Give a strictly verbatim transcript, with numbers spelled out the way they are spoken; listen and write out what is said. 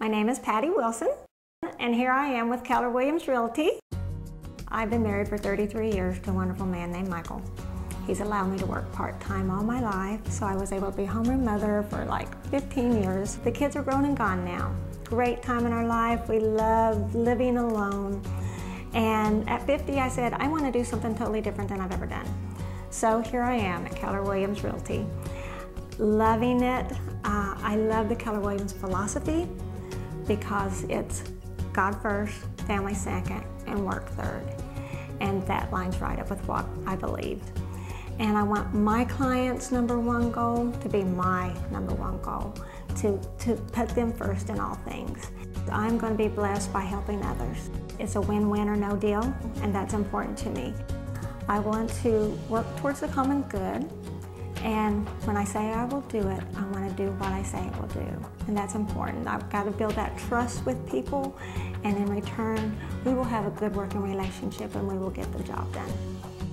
My name is Patti Wilson, and here I am with Keller Williams Realty. I've been married for thirty-three years to a wonderful man named Michael. He's allowed me to work part-time all my life, so I was able to be a homeroom mother for like fifteen years. The kids are grown and gone now. Great time in our life. We love living alone. And at fifty, I said, I want to do something totally different than I've ever done. So here I am at Keller Williams Realty. Loving it. Uh, I love the Keller Williams philosophy because it's God first, family second, and work third. And that lines right up with what I believe. And I want my clients' number one goal to be my number one goal, to, to put them first in all things. I'm going to be blessed by helping others. It's a win-win or no deal, and that's important to me. I want to work towards the common good, and when I say I will do it, I want to do what I say I will do, and that's important. I've got to build that trust with people, and in return, we will have a good working relationship and we will get the job done.